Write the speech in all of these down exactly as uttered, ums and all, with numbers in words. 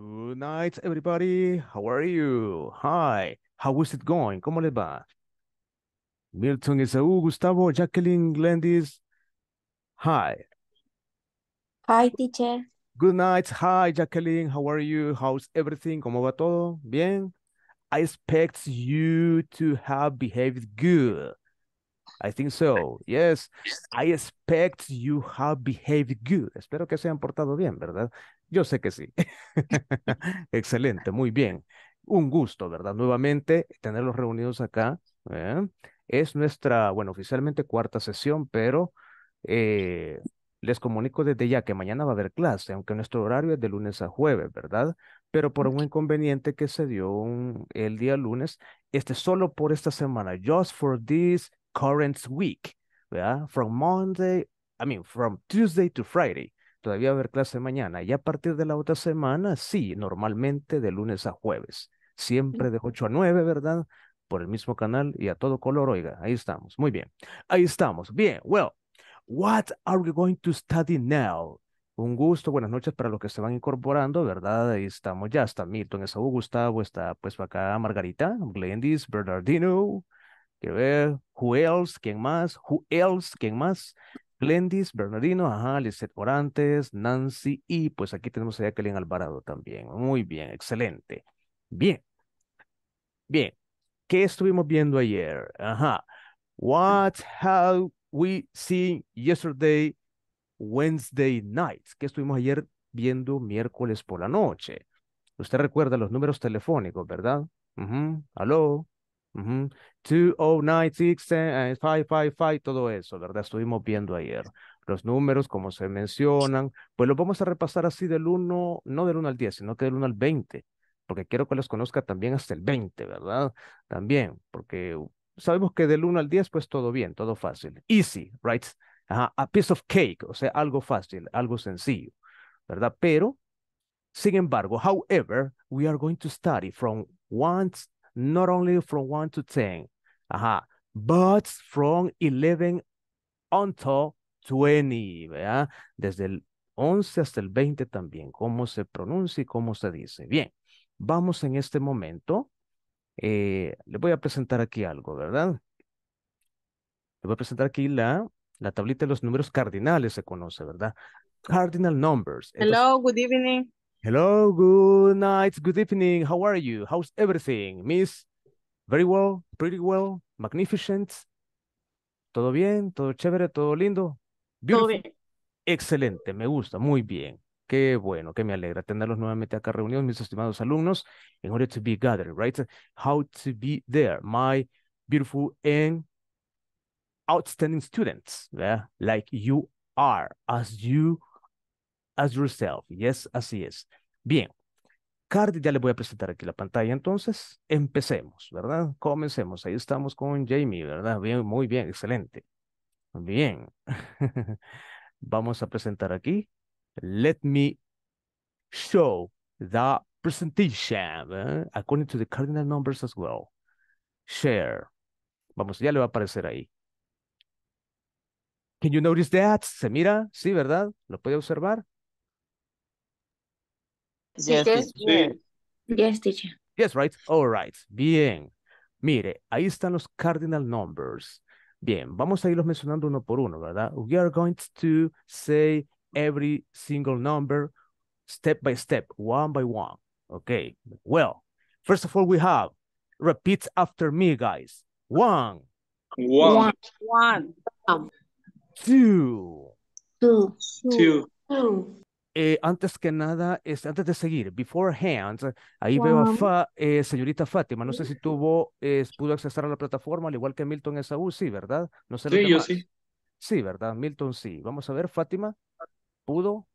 Good night, everybody. How are you? Hi. How is it going? ¿Cómo les va? Milton Esaú, Gustavo, Jacqueline, Glendis. Hi. Hi, teacher. Good night. Hi, Jacqueline. How are you? How's everything? ¿Cómo va todo? Bien. I expect you to have behaved good. I think so. Yes. I expect you have behaved good. Espero que se hayan portado bien, ¿verdad? Yo sé que sí. Excelente. Muy bien. Un gusto, ¿verdad? Nuevamente, tenerlos reunidos acá. ¿Eh? Es nuestra, bueno, oficialmente cuarta sesión, pero eh, les comunico desde ya que mañana va a haber clase, aunque nuestro horario es de lunes a jueves, ¿verdad? Pero por un inconveniente que se dio un, el día lunes, este solo por esta semana, just for this current week, ¿verdad? From Monday, I mean, from Tuesday to Friday. Todavía va a haber clase mañana. Y a partir de la otra semana, sí, normalmente de lunes a jueves. Siempre de ocho a nueve, ¿verdad? Por el mismo canal y a todo color, oiga, ahí estamos. Muy bien. Ahí estamos. Bien, well, what are we going to study now? Un gusto, buenas noches para los que se van incorporando, ¿verdad? Ahí estamos, ya está Milton, Esaú, Gustavo, está pues acá Margarita, Glendis, Bernardino, que ver, who else, quién más, who else, quién más, Glendis, Bernardino, ajá, Lizeth Orantes, Nancy, y pues aquí tenemos a Jacqueline Alvarado también. Muy bien, excelente. Bien, bien, ¿qué estuvimos viendo ayer? Ajá, what have we seen yesterday? Wednesday nights, que estuvimos ayer viendo miércoles por la noche. Usted recuerda los números telefónicos, ¿verdad? Uh-huh. Aló, uh-huh. two oh nine six five five five, todo eso, ¿verdad? Estuvimos viendo ayer. Los números, como se mencionan, pues los vamos a repasar así del uno, no del uno al diez, sino que del uno al veinte, porque quiero que los conozca también hasta el veinte, ¿verdad? También, porque sabemos que del uno al diez, pues todo bien, todo fácil. Easy, right? Ajá, a piece of cake, o sea, algo fácil, algo sencillo, ¿verdad? Pero, sin embargo, however, we are going to study from one, not only from one to ten, ajá, but from eleven until twenty, ¿verdad? Desde el once hasta el veinte también, cómo se pronuncia y cómo se dice. Bien, vamos en este momento, eh, les voy a presentar aquí algo, ¿verdad? Les voy a presentar aquí la... La tablita de los números cardinales se conoce, ¿verdad? Cardinal numbers. Entonces, hello, good evening. Hello, good night, good evening. How are you? How's everything, miss? Very well, pretty well, magnificent. ¿Todo bien? ¿Todo chévere? ¿Todo lindo? Beautiful. Todo bien. Excelente, me gusta, muy bien. Qué bueno, que me alegra tenerlos nuevamente acá reunidos, mis estimados alumnos, in order to be gathered, right? How to be there, my beautiful and outstanding students, ¿verdad? Like you are, as you, as yourself. Yes, así es. Bien, Cardi, ya les voy a presentar aquí la pantalla, entonces empecemos, ¿verdad? Comencemos, ahí estamos con Jamie, ¿verdad? Bien, muy bien, excelente. Bien, vamos a presentar aquí. Let me show the presentation, ¿verdad? According to the cardinal numbers as well. Share. Vamos, ya le va a aparecer ahí. Can you notice that? ¿Se mira? Sí, ¿verdad? ¿Lo puede observar? Yes, teacher. Yes, teacher. Yes, right. All right. Bien. Mire, ahí están los cardinal numbers. Bien, vamos a irlos mencionando uno por uno, ¿verdad? We are going to say every single number step by step, one by one. Okay. Well, first of all, we have, repeat after me, guys. One. One. One. One. Two. Two. Two. Two. Eh, antes que nada, es, antes de seguir, beforehand, ahí wow. Veo a Fa, eh, señorita Fátima, no sé si tuvo, eh, pudo accesar a la plataforma, al igual que Milton Esaú, sí, ¿verdad? No sé sí, yo sí. Sí, ¿verdad? Milton sí. Vamos a ver, Fátima, ¿pudo?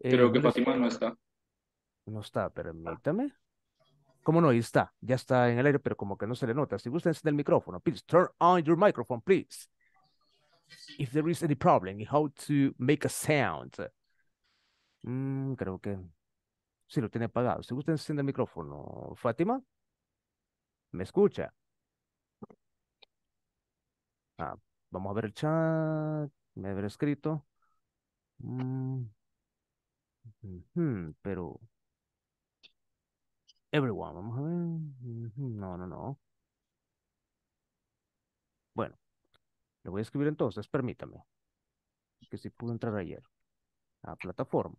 Creo eh, que Fátima no está. No está, permítame. ¿Cómo no? Ahí está. Ya está en el aire, pero como que no se le nota. Si gusta encender el micrófono, please turn on your microphone, please. If there is any problem, how to make a sound. Mm, creo que sí lo tiene apagado. Si gusta encender el micrófono, Fátima, ¿me escucha? Ah, vamos a ver el chat. Me habrá escrito. Mm. Mm-hmm, pero... Everyone, vamos a ver. Mm-hmm, no, no, no. Bueno, le voy a escribir entonces, permítame. Que sí pude entrar ayer a plataforma.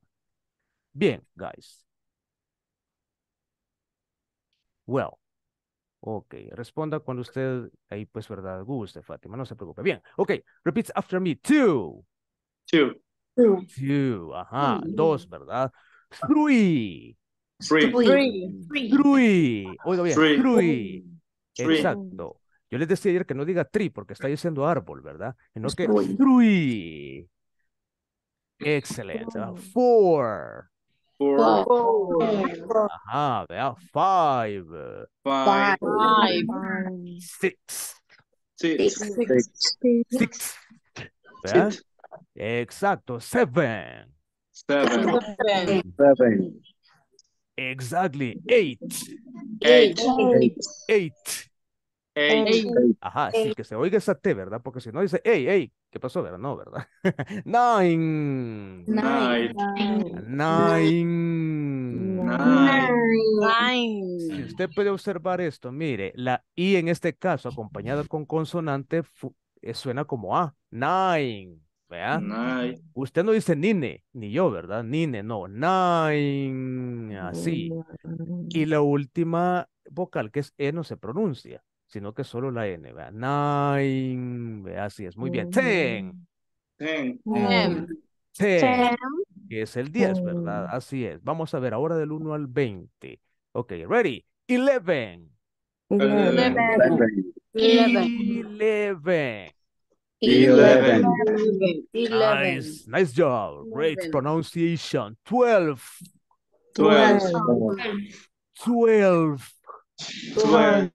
Bien, guys. Well. Ok, responda cuando usted ahí pues verdad guste, Fátima, no se preocupe. Bien, ok, repeat after me. Two. Two. Two. Two. Ajá, mm. Dos, ¿verdad? Three. Three. Three. Three. Oiga bien, three. Three. Three. Exacto. Yo les decía ayer que no diga tree porque está diciendo árbol, ¿verdad? No que three. Excelente. Four. Four. Four. Ajá, vea. Five. Five. Five. Six. Six. Six. Six. ¿Vea? Six. Exacto. Seven. Seven. Seven. Seven. Exactly. Eight. Eight. Eight. Eight. Eight. Eight. Ajá, eight. Sí, que se oiga esa T, ¿verdad? Porque si no dice, hey, hey, ¿qué pasó? ¿Verdad? No, ¿verdad? Nine. Nine. Nine. Nine. Nine. Si usted puede observar esto, mire, la I en este caso, acompañada con consonante, suena como A. Nine. ¿Vea? Nine. Usted no dice nine, ni yo, ¿verdad? Nine, no. Nine. Así. Y la última vocal, que es E, no se pronuncia, sino que solo la N, ¿verdad? Nine, ¿verdad? Así es, muy bien. Ten. Ten. Ten. Ten. Que es el diez, ¿verdad? Así es. Vamos a ver ahora del uno al veinte. Ok, ready. Eleven. Eleven. Eleven. Eleven. Eleven. Nice, nice job. Great pronunciation. Twelve. Twelve. Twelve. Twelve.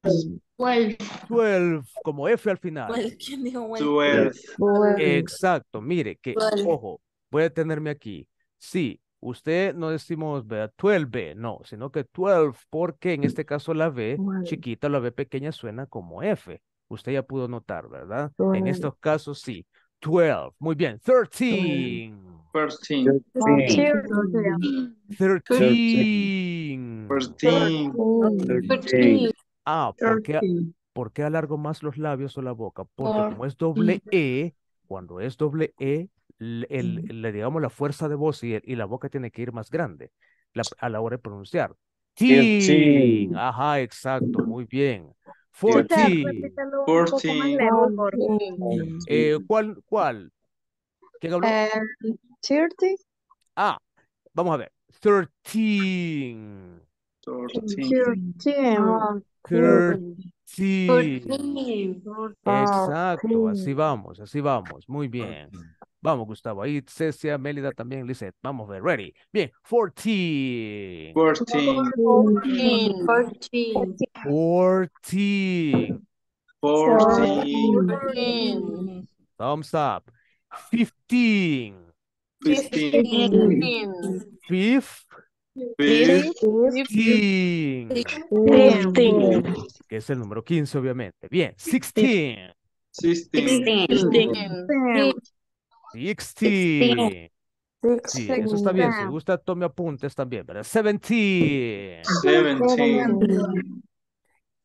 Twelve. Twelve. Como F al final. Twelve. Exacto. Mire, que twelve. Ojo, voy a detenerme aquí. Sí, usted no decimos ¿verdad? twelve, no, sino que twelve, porque en este caso la B twelve. Chiquita, la B pequeña suena como F. Usted ya pudo notar, ¿verdad? twelve. En estos casos sí. twelve. Muy bien. thirteen. thirteen. thirteen. thirteen. thirteen. Ah, ¿por qué, ¿por qué alargo más los labios o la boca? Porque como es doble E, cuando es doble E, le digamos la fuerza de voz y, el, y la boca tiene que ir más grande la, a la hora de pronunciar. Teen. Ajá, exacto. Muy bien. Forty. Forty. Eh, ¿Cuál? ¿Cuál? ¿Quién habló? Um, thirty. Ah, vamos a ver. Thirteen. Thirteen. Thirteen. Exacto, así vamos, así vamos. Muy bien. Vamos, Gustavo. Ahí Cecia, Mélida también, Lizeth. Vamos a ver, ready. Bien, fourteen. Fourteen. Fourteen. Fourteen. Fourteen. Fourteen. Thumbs up. Fifteen. Fifteen. Fifth. Fifteen. Fifteen. Que es el número quince, obviamente. Bien, sixteen. Sixteen. Sixteen. sixteen. Sí, eso está bien. Si gusta, tome apuntes también, ¿verdad? seventeen. seventeen.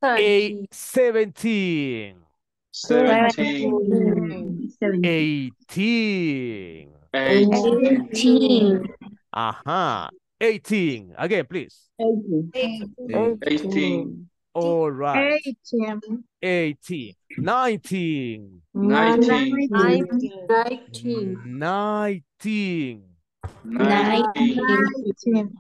Eight, seventeen. seventeen. eighteen. eighteen. Ajá. eighteen. Again, please. eighteen. All right. eighteen. eighteen. nineteen. nineteen. nineteen. nineteen. nineteen.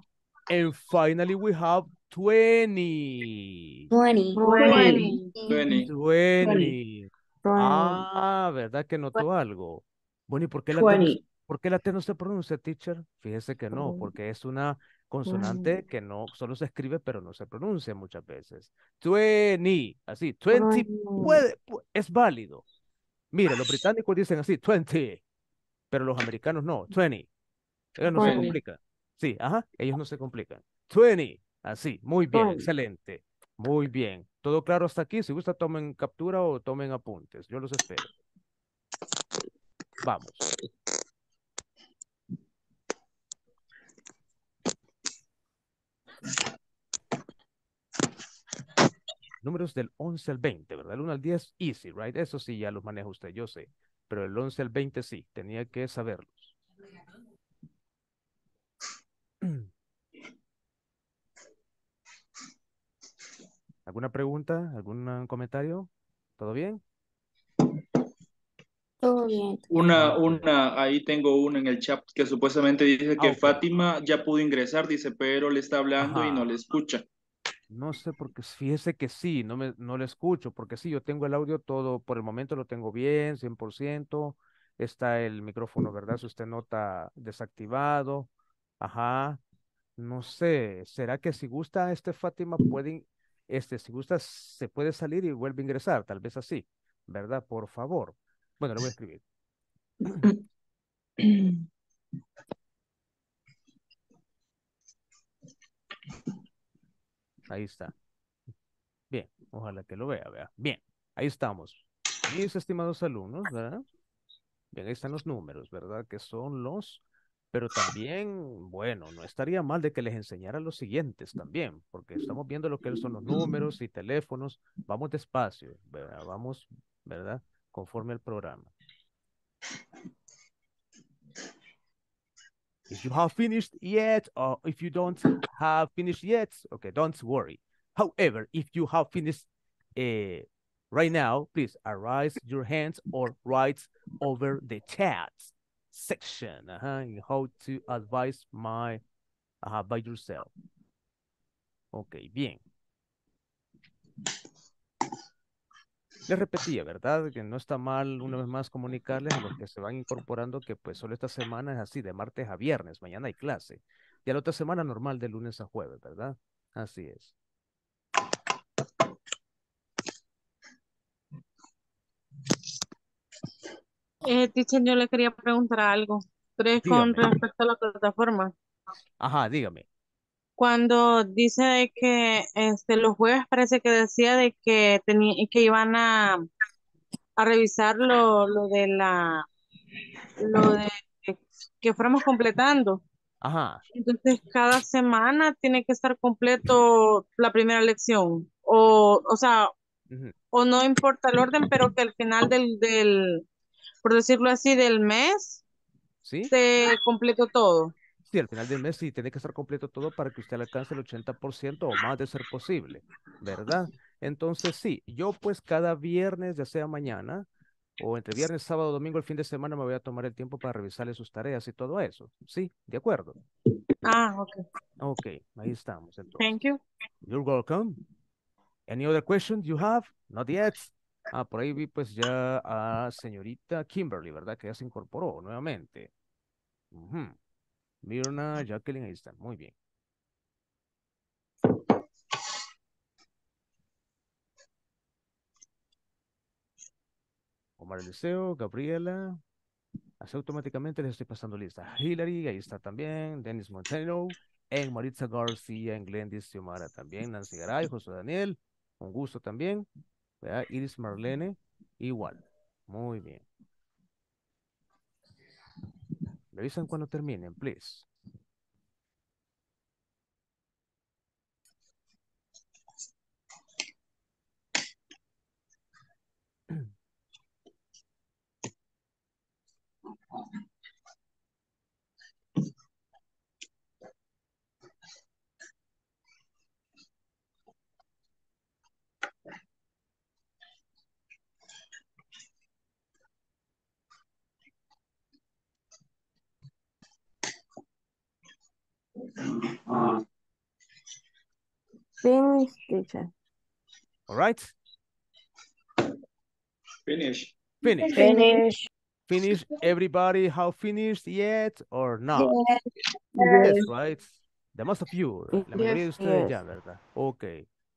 And finally we have twenty. twenty. twenty. twenty. twenty. Ah, ¿verdad que notó algo? Bueno, ¿y por qué la T? ¿Por qué la T no se pronuncia, teacher? Fíjese que no, porque es una consonante que no, solo se escribe, pero no se pronuncia muchas veces. Twenty, así, twenty puede, es válido. Mire, los británicos dicen así, twenty, pero los americanos no, twenty. Ellos no se complican. Sí, ajá, ellos no se complican. Twenty, así, muy bien, excelente. Muy bien. ¿Todo claro hasta aquí? Si gusta, tomen captura o tomen apuntes. Yo los espero. Vamos. Números del once al veinte, ¿verdad? El uno al diez, easy, right? Eso sí, ya los maneja usted, yo sé. Pero el once al veinte sí, tenía que saberlos. ¿Alguna pregunta? ¿Algún comentario? ¿Todo bien? Todo bien. Una, una, ahí tengo una en el chat que supuestamente dice que ah, okay. Fátima ya pudo ingresar, dice, pero le está hablando Ajá. y no le escucha. No sé, porque fíjese que sí, no, me, no le escucho, porque sí, yo tengo el audio todo, por el momento lo tengo bien, cien por ciento, está el micrófono, ¿verdad? Si usted nota desactivado, ajá, no sé, ¿será que si gusta este Fátima puede, este, si gusta se puede salir y vuelve a ingresar? Tal vez así, ¿verdad? Por favor. Bueno, le voy a escribir. Ahí está. Bien, ojalá que lo vea, vea. Bien, ahí estamos. Mis estimados alumnos, ¿verdad? Bien, ahí están los números, ¿verdad? Que son los... Pero también, bueno, no estaría mal de que les enseñara los siguientes también, porque estamos viendo lo que son los números y teléfonos. Vamos despacio, ¿verdad? Vamos, ¿verdad? Conforme al programa. If you have finished yet, or if you don't have finished yet, okay, don't worry. However, if you have finished uh, right now, please raise your hands or write over the chat section. Uh-huh, in how to advise my uh, by yourself. Okay, bien. Les repetía, ¿verdad? Que no está mal una vez más comunicarles a los que se van incorporando que pues solo esta semana es así, de martes a viernes, mañana hay clase. Y a la otra semana normal de lunes a jueves, ¿verdad? Así es. Eh, teacher, yo le quería preguntar algo. Pero es con respecto a la plataforma. Ajá, dígame. Cuando dice de que este, los jueves parece que decía de que, que iban a, a revisar lo, lo de la, lo de que fuéramos completando. Ajá. Entonces cada semana tiene que estar completo la primera lección. O, o sea, uh-huh. o no importa el orden, pero que al final del, del por decirlo así, del mes, ¿sí? se completó todo. Sí, al final del mes sí tiene que estar completo todo para que usted alcance el ochenta por ciento o más de ser posible, ¿verdad? Entonces sí, yo pues cada viernes, ya sea mañana, o entre viernes, sábado, domingo, el fin de semana me voy a tomar el tiempo para revisarle sus tareas y todo eso, ¿sí? ¿De acuerdo? Ah, ok. Ok, ahí estamos entonces. Thank you. You're welcome. Any other questions you have? Not yet. Ah, por ahí vi pues ya a señorita Kimberly, ¿verdad? Que ya se incorporó nuevamente. Uh-huh. Mirna, Jacqueline, ahí están. Muy bien. Omar Eliseo, Gabriela. Así automáticamente les estoy pasando lista. Hilary, ahí está también. Dennis Montero. En Maritza García, en Glendis Yomara también. Nancy Garay, José Daniel. Un gusto también. ¿Verdad? Iris Marlene, igual. Muy bien. Revisan cuando terminen, please. Finish, teacher. All right. Finish. Finish. Finish. Finish. Everybody, how finished yet or not? Yes, yes right. The most of you. Yes. La mayoría de ustedes yes. ya, ¿verdad? Ok.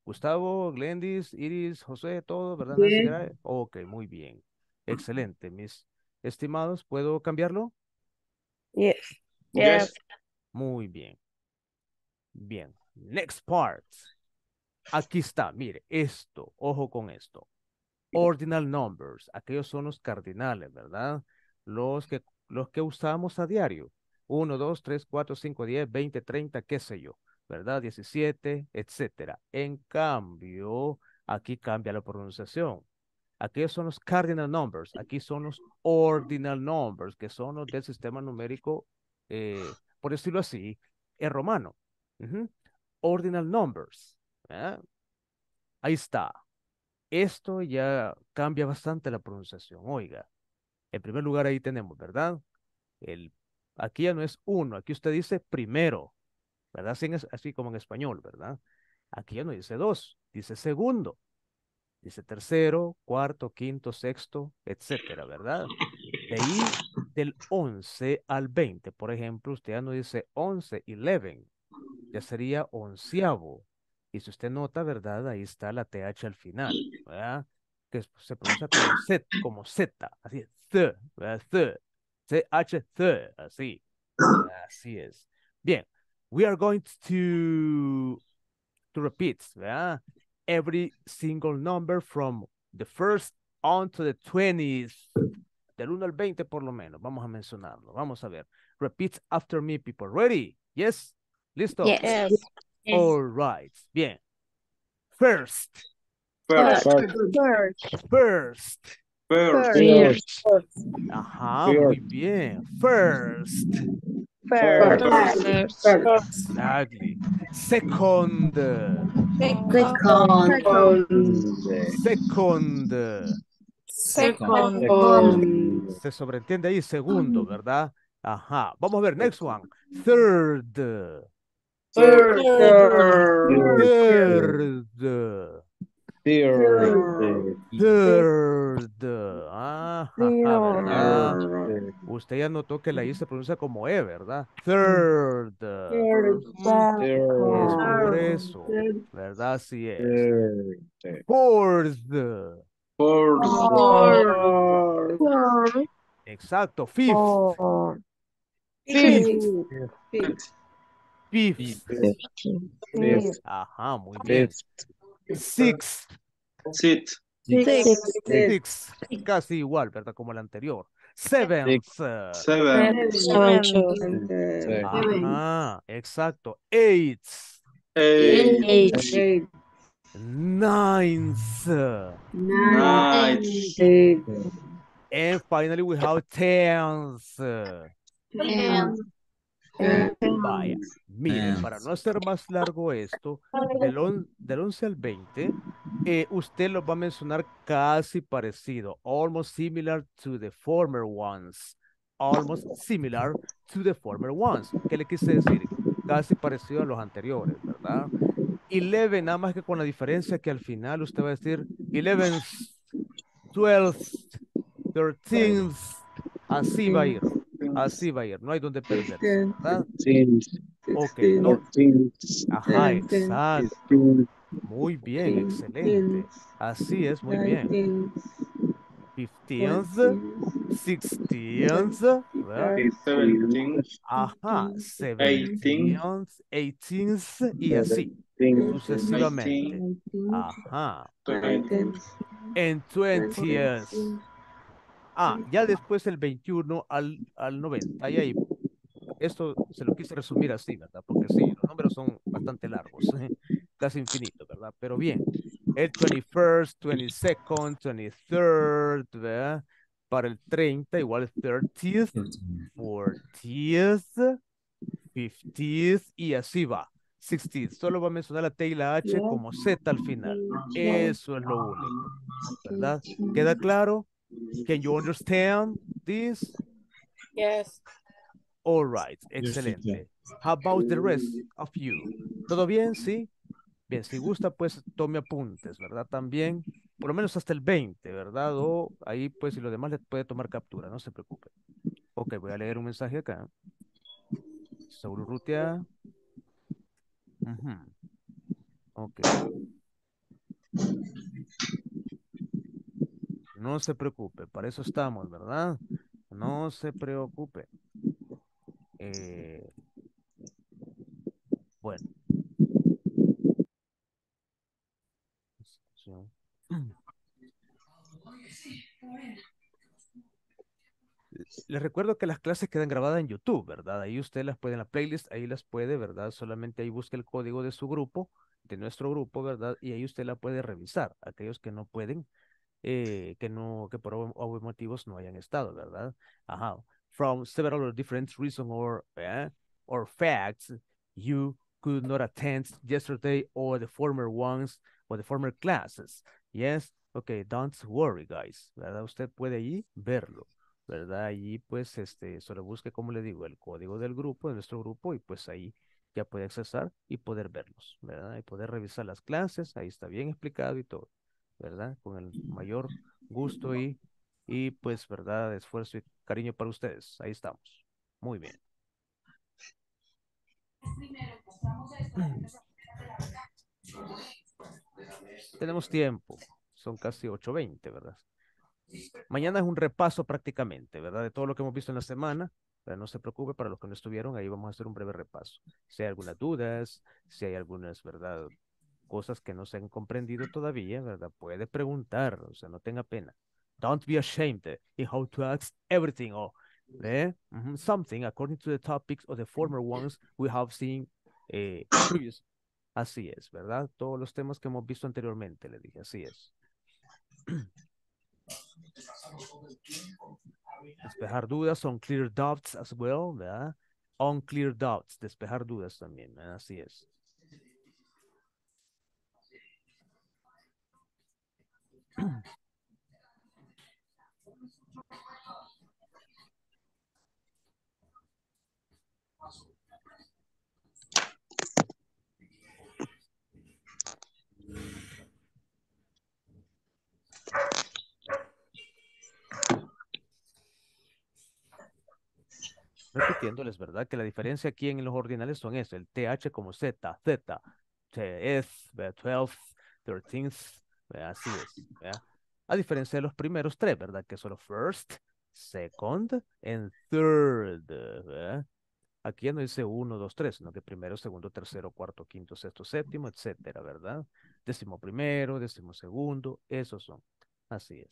Gustavo, Glendis, Iris, José, todo, ¿verdad? Yes. Ok, muy bien. Excelente, mis estimados. ¿Puedo cambiarlo? Yes. Yes. yes. Muy bien. Bien. Next part. Aquí está, mire, esto, ojo con esto. Ordinal numbers, aquellos son los cardinales, ¿verdad? Los que, los que usamos a diario. uno, dos, tres, cuatro, cinco, diez, veinte, treinta, qué sé yo. ¿verdad? diecisiete, etcétera. En cambio, aquí cambia la pronunciación. Aquí son los cardinal numbers, aquí son los ordinal numbers, que son los del sistema numérico, eh, por decirlo así, en romano. Uh-huh. Ordinal numbers. ¿Eh? Ahí está. Esto ya cambia bastante la pronunciación, oiga. En primer lugar ahí tenemos, ¿verdad? El, aquí ya no es uno, aquí usted dice primero, ¿verdad? Así, así como en español, ¿verdad? Aquí ya no dice dos, dice segundo, dice tercero, cuarto, quinto, sexto, etcétera, ¿verdad? De ahí del once al veinte, por ejemplo, usted ya no dice once, once, ya sería onceavo. Y si usted nota, ¿verdad? Ahí está la T H al final, ¿verdad? Que se pronuncia como Z, como Z, así es, Z, ¿verdad? Z, C H, Z, así, así es. Bien, we are going to, to repeat, ¿verdad? Every single number from the first on to the twentieth, del uno al veinte por lo menos, vamos a mencionarlo, vamos a ver. Repeat after me, people, ready? Yes, listo. Yes. All right, bien. First. First. First. First. First. Ajá, muy bien. First. First. Exactly. Second. Second. Second. Se sobreentiende ahí segundo, ¿verdad? Ajá. Vamos a ver, next one. Third. Third. Third. Third. Third. Ah, ¿verdad? Usted ya notó que la I se pronuncia como E, ¿verdad? Third. Third. Es por eso, ¿verdad? Así es. Fourth. Fourth. Exacto. Fifth. Fifth. Fifth. Fifth. Ajá, muy bien. Sixth. Sixth. Sixth. Casi igual, ¿verdad? Como el anterior. Seventh. Seventh. Seventh. Ajá, exacto. Eighth. Eighth. Ninth. Ninth. And finally we have tenth. Tenth. Vaya, miren, para no hacer más largo esto, del, on, del once al veinte, eh, usted lo va a mencionar casi parecido, almost similar to the former ones, almost similar to the former ones. ¿Qué le quise decir? Casi parecido a los anteriores, ¿verdad? once, nada más que con la diferencia que al final usted va a decir eleventh, twelfth, thirteenth, así va a ir. Así va a ir, no hay donde perder, ¿verdad? Ok, no. Ajá, exacto. Muy bien, excelente. Así es, muy bien. Fifteenth, sixteenth, seventeenth, ajá, seventeenth, eighteenth y así sucesivamente. Ajá. And twentieth. Ah, ya después el veintiuno al, al noventa, ahí, ahí. Esto se lo quise resumir así, ¿verdad? Porque sí, los números son bastante largos, casi infinitos, ¿verdad? Pero bien, el twenty-first, twenty-second, twenty-third, ¿verdad? Para el treinta, igual thirtieth, fortieth, fiftieth, y así va. sixtieth, solo va a mencionar la T y la H como Z al final. Eso es lo único, ¿verdad? ¿Queda claro? Can you understand this? Yes. All right, excelente. How about the rest of you? ¿Todo bien? ¿Sí? Bien, si gusta, pues tome apuntes, ¿verdad? También, por lo menos hasta el veinte, ¿verdad? O ahí, pues, si lo demás le puede tomar captura, no se preocupe. Ok, voy a leer un mensaje acá. Saúl Urrutia. Uh-huh. Ok. No se preocupe, para eso estamos, ¿verdad? No se preocupe. Eh, bueno. les recuerdo que las clases quedan grabadas en YouTube, ¿verdad? Ahí usted las puede, en la playlist, ahí las puede, ¿verdad? Solamente ahí busca el código de su grupo, de nuestro grupo, ¿verdad? Y ahí usted la puede revisar, aquellos que no pueden, eh, que no, que por obvios motivos no hayan estado, ¿verdad? Ajá. From several different reasons or, eh, or facts, you could not attend yesterday or the former ones or the former classes. Yes, okay, don't worry, guys, ¿verdad? Usted puede allí verlo, ¿verdad? Allí, pues, este, solo busque, como le digo, el código del grupo, de nuestro grupo, y pues ahí ya puede accesar y poder verlos, ¿verdad? Y poder revisar las clases, ahí está bien explicado y todo, ¿verdad? Con el mayor gusto y, y pues, ¿verdad? Esfuerzo y cariño para ustedes. Ahí estamos. Muy bien. Tenemos tiempo. Son casi ocho veinte, ¿verdad? Mañana es un repaso prácticamente, ¿verdad? De todo lo que hemos visto en la semana. Pero no se preocupe, para los que no estuvieron, ahí vamos a hacer un breve repaso. Si hay algunas dudas, si hay algunas, ¿verdad? Cosas que no se han comprendido todavía, ¿verdad? Puede preguntar, o sea, no tenga pena. Don't be ashamed in how to ask everything or eh? mm-hmm, something according to the topics or the former ones we have seen eh, previous. Así es, ¿verdad? Todos los temas que hemos visto anteriormente, le dije, así es. Despejar dudas, unclear doubts as well, ¿verdad? Unclear doubts, despejar dudas también, ¿verdad? Así es. Repitiéndoles, ¿verdad? Que la diferencia aquí en los ordinales son eso, el th como z, z, ts, twelfth, thirteenth, así es, ¿verdad? A diferencia de los primeros tres, ¿verdad? Que son los first, second, and third, ¿verdad? Aquí ya no dice uno, dos, tres, sino que primero, segundo, tercero, cuarto, quinto, sexto, séptimo, etcétera, ¿verdad? Décimo primero, décimo segundo, esos son, así es.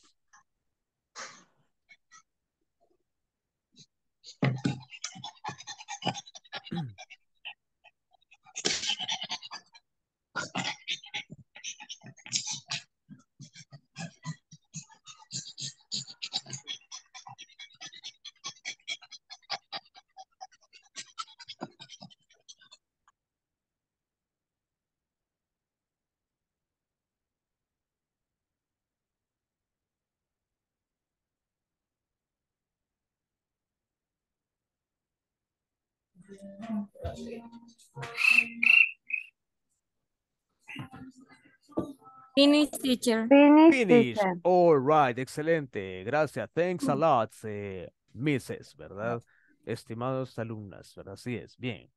Finish, teacher. Finish, Finish. Teacher. All right, excelente. Gracias. Thanks a lot, eh, misses, ¿verdad? Estimados alumnas, ¿verdad? Así es. Bien.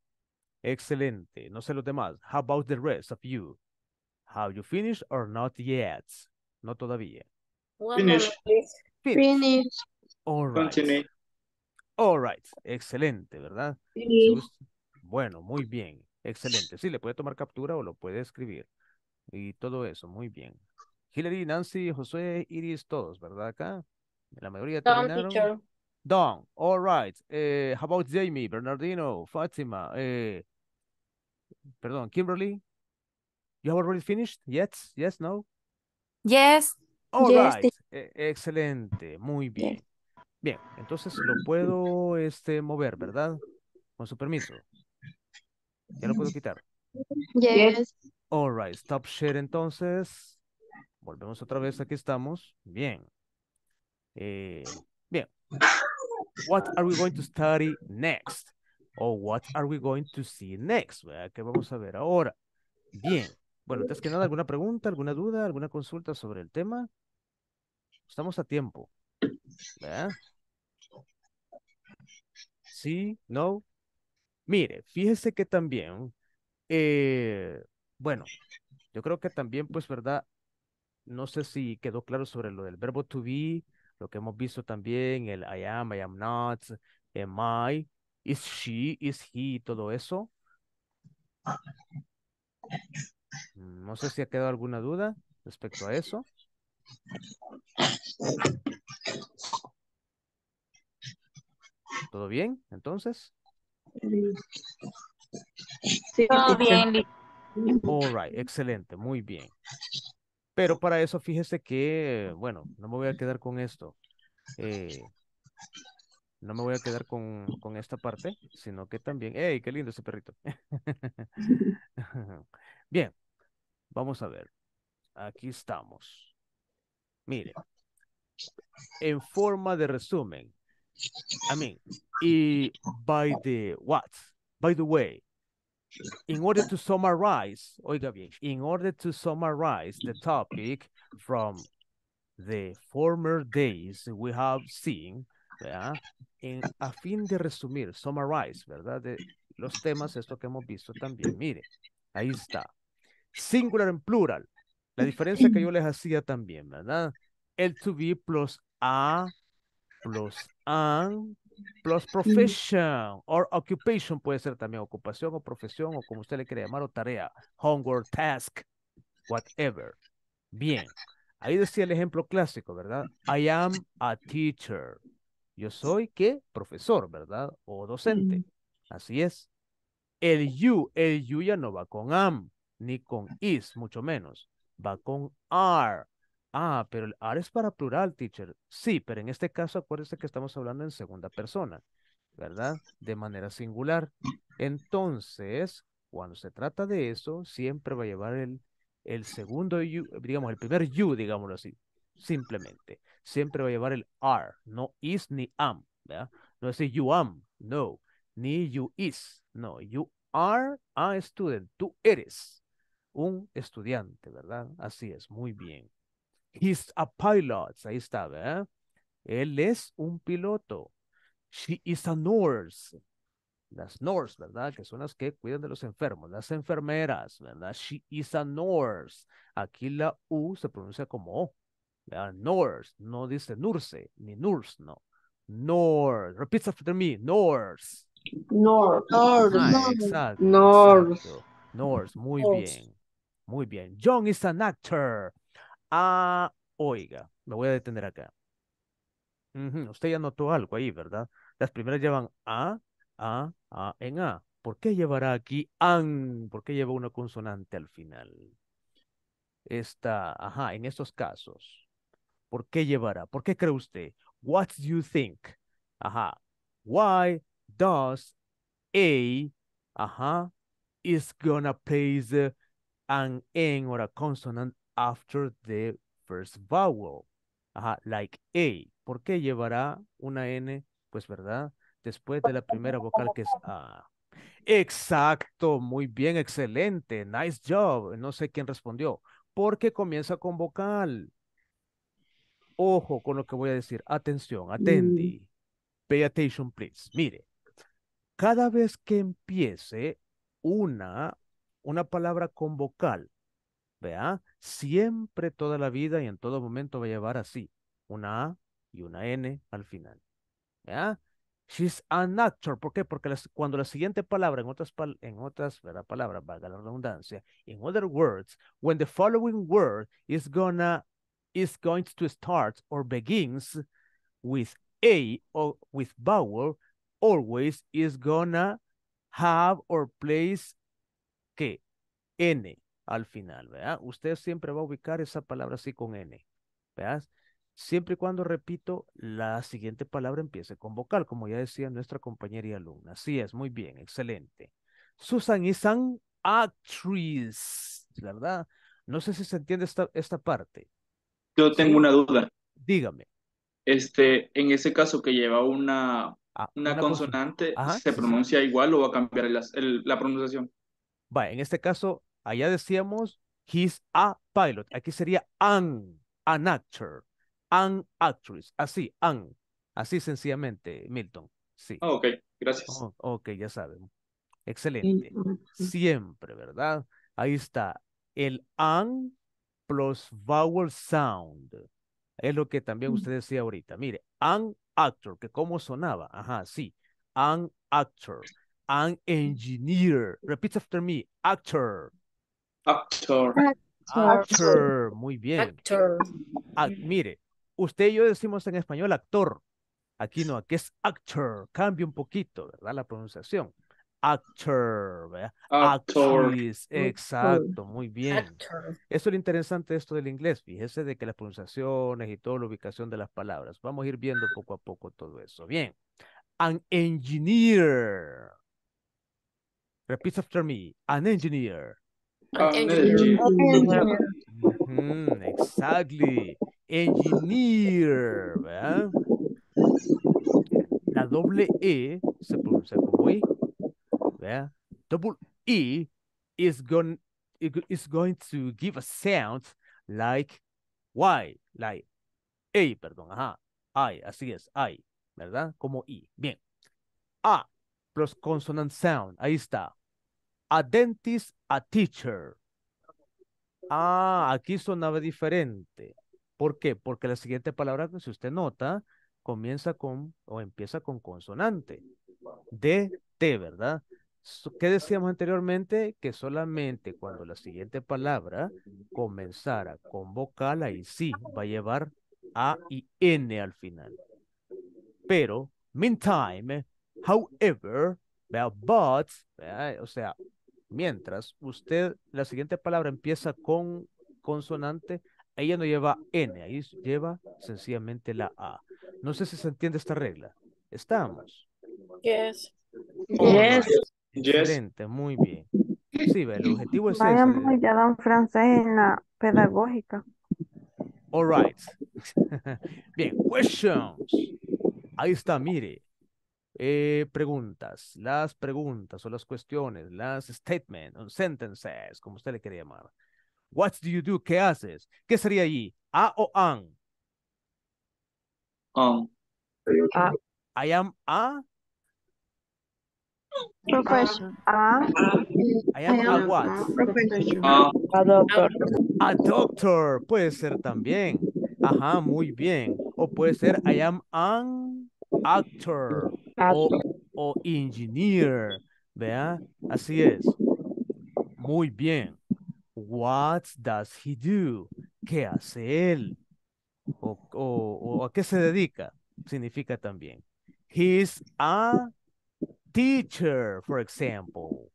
Excelente. No sé los demás. How about the rest of you? Have you finished or not yet? No todavía. Finish. Finish. Finish. All right. Continue. All right, excelente, ¿verdad? Sí. Bueno, muy bien, excelente. Sí, le puede tomar captura o lo puede escribir. Y todo eso, muy bien. Hilary, Nancy, José, Iris, todos, ¿verdad? Acá, la mayoría Don, terminaron. Teacher. Don, all right. Eh, how about Jamie, Bernardino, Fátima, eh, perdón, Kimberly? You have already finished? Yes, yes, no? Yes. All yes, right, eh, excelente, muy bien. Yes. Bien, entonces lo puedo este, mover, ¿verdad? Con su permiso. Ya lo puedo quitar. Yes. All right, stop share entonces. Volvemos otra vez, aquí estamos. Bien. Eh, bien. What are we going to study next? O what are we going to see next? ¿Qué vamos a ver ahora? Bien. Bueno, antes que nada, ¿alguna pregunta, alguna duda, alguna consulta sobre el tema? Estamos a tiempo. ¿Verdad? Sí, no. Mire, fíjese que también, eh, bueno, yo creo que también, pues, ¿verdad? No sé si quedó claro sobre lo del verbo to be, lo que hemos visto también, el I am, I am not, am I, is she, is he, todo eso. No sé si ha quedado alguna duda respecto a eso. ¿Todo bien, entonces? Sí, todo bien. All right, excelente, muy bien. Pero para eso, fíjese que, bueno, no me voy a quedar con esto. Eh, no me voy a quedar con, con esta parte, sino que también... ¡Ey, qué lindo ese perrito! Bien, vamos a ver. Aquí estamos. Mire, en forma de resumen, I mean, y by the what, by the way, in order to summarize, oiga bien, in order to summarize the topic from the former days we have seen, ¿verdad? En, a fin de resumir, summarize, ¿verdad? De los temas, esto que hemos visto también, mire, ahí está. Singular en plural, la diferencia que yo les hacía también, ¿verdad? El to be plus a, plus an, plus profession, or occupation, puede ser también ocupación o profesión, o como usted le quiere llamar, o tarea, homework, task, whatever. Bien, ahí decía el ejemplo clásico, ¿verdad? I am a teacher. Yo soy, ¿qué? Profesor, ¿verdad? O docente. Así es. El you, el you ya no va con am, ni con is, mucho menos. Va con are. Ah, pero el are es para plural, teacher. Sí, pero en este caso acuérdese que estamos hablando en segunda persona, ¿verdad? De manera singular. Entonces, cuando se trata de eso, siempre va a llevar el, el segundo you, digamos, el primer you, digámoslo así, simplemente. Siempre va a llevar el are, no is ni am, ¿verdad? No es decir you am, no, ni you is, no. You are a student, tú eres un estudiante, ¿verdad? Así es, muy bien. He's a pilot. Ahí está, ¿verdad? Él es un piloto. She is a nurse. Las nurses, ¿verdad? Que son las que cuidan de los enfermos. Las enfermeras, ¿verdad? She is a nurse. Aquí la U se pronuncia como O. ¿Verdad? Nurse. No dice nurse, ni nurse, no. Nurse. Repeat after me. Nurse. Nurse. Ah, exacto, nurse. Exacto. Nurse. Muy nurse. Bien. Muy bien. John is an actor. Ah, oiga, me voy a detener acá. Uh-huh. Usted ya notó algo ahí, ¿verdad? Las primeras llevan a, a, a, en a. ¿Por qué llevará aquí an? ¿Por qué lleva una consonante al final? Esta, ajá, en estos casos. ¿Por qué llevará? ¿Por qué cree usted? What do you think? Ajá. Why does a, ajá, is gonna place an n or a consonant after the first vowel? Ajá, like A. ¿Por qué llevará una N? Pues, ¿verdad? Después de la primera vocal que es A. Exacto, muy bien, excelente. Nice job. No sé quién respondió. Porque comienza con vocal. Ojo con lo que voy a decir. Atención, atendi. Pay attention, please. Mire, cada vez que empiece una, una palabra con vocal, vea, siempre toda la vida y en todo momento va a llevar así, una A y una N al final. ¿Vea? She's an actor. ¿Por qué? Porque las, cuando la siguiente palabra, en otras, en otras palabras, valga la redundancia, in other words, when the following word is, gonna, is going to start or begins with A or with vowel, always is gonna have or place, ¿qué? N. Al final, ¿verdad? Usted siempre va a ubicar esa palabra así con N, ¿verdad? Siempre y cuando, repito, la siguiente palabra empiece con vocal, como ya decía nuestra compañera y alumna. Así es, muy bien, excelente. Susan is an actress, ¿verdad? No sé si se entiende esta, esta parte. Yo tengo sí. una duda. Dígame. Este, en ese caso que lleva una, ah, una, una consonante, cons Ajá, ¿se sí, pronuncia sí. igual o va a cambiar el, el, la pronunciación? Va, en este caso... Allá decíamos, he's a pilot. Aquí sería an, an actor, an actress. Así, an. Así sencillamente, Milton. Sí. Oh, ok, gracias. Oh, ok, ya saben. Excelente. Siempre, ¿verdad? Ahí está. El an plus vowel sound. Es lo que también usted decía ahorita. Mire, an actor, que cómo sonaba. Ajá, sí. An actor, an engineer. Repeat after me, actor. Actor. Actor. Actor. Muy bien. Actor. Ah, mire, usted y yo decimos en español actor. Aquí no, aquí es actor. Cambia un poquito, ¿verdad? La pronunciación. Actor, ¿verdad? Actor. Actors. Exacto, muy bien. Actor. Eso es lo interesante de esto del inglés. Fíjese de que las pronunciaciones y toda la ubicación de las palabras. Vamos a ir viendo poco a poco todo eso. Bien. An engineer. Repeat after me. An engineer. An engineer. An engineer. Mm-hmm, exactly. Engineer, ¿verdad? La doble E se pronuncia como I, ¿verdad? Double E is going, is going to give a sound like Y, like A, perdón, ajá, I, así es, I, ¿verdad? Como I, bien. A plus consonant sound, ahí está. A dentist, a teacher. Ah, aquí sonaba diferente. ¿Por qué? Porque la siguiente palabra, si usted nota, comienza con o empieza con consonante. D, T, ¿verdad? ¿Qué decíamos anteriormente? Que solamente cuando la siguiente palabra comenzara con vocal, ahí sí va a llevar A y N al final. Pero, meantime, however, but, ¿verdad? O sea, mientras usted, la siguiente palabra empieza con consonante, ahí ya no lleva N, ahí lleva sencillamente la A. No sé si se entiende esta regla. ¿Estamos? Yes. Oh, yes. Excelente, muy bien. Sí, el objetivo es vaya, ese. Ya dan francés en la pedagógica. All right. Bien, questions. Ahí está, mire. Eh, preguntas, las preguntas o las cuestiones, las statements, sentences, como usted le quiere llamar. What do you do? ¿Qué haces? ¿Qué sería allí? ¿A o an? An. Um. I am a? Profession. A. I am a what? A. a doctor. A doctor. Puede ser también. Ajá, muy bien. O puede ser I am an actor. O, o engineer. Vea, así es. Muy bien. What does he do? ¿Qué hace él? O, o, o a qué se dedica, significa también. He's a teacher, for example.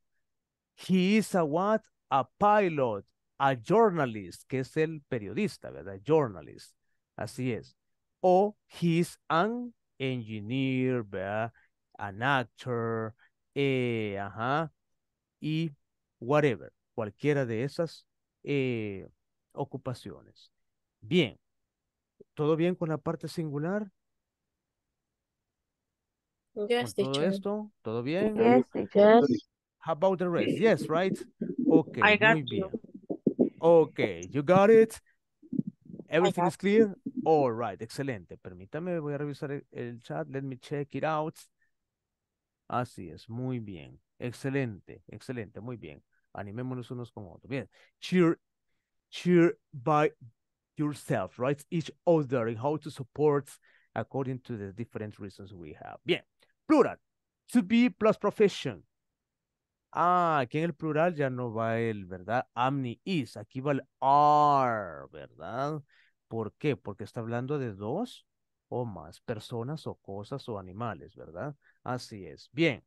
He is a what? A pilot, a journalist, que es el periodista, ¿verdad? Journalist, así es. O he's an engineer, ¿verdad? An actor, eh, ajá, y whatever. Cualquiera de esas eh, ocupaciones. Bien. ¿Todo bien con la parte singular? Yes, ¿todo teacher. Esto? ¿Todo bien? Yes, yes. How about the rest? Yes, right? Okay, I got muy bien. You. Okay, you got it? Everything got is clear? You. All right, excelente. Permítame, voy a revisar el, el chat. Let me check it out. Así es, muy bien. Excelente, excelente, muy bien. Animémonos unos con otros. Bien. Cheer, cheer by yourself, right? Each other and how to support according to the different reasons we have. Bien. Plural. To be plus profession. Ah, aquí en el plural ya no va el, ¿verdad? Am ni is. Aquí va el are, ¿verdad? ¿Por qué? Porque está hablando de dos o más personas o cosas o animales, ¿verdad? Así es. Bien.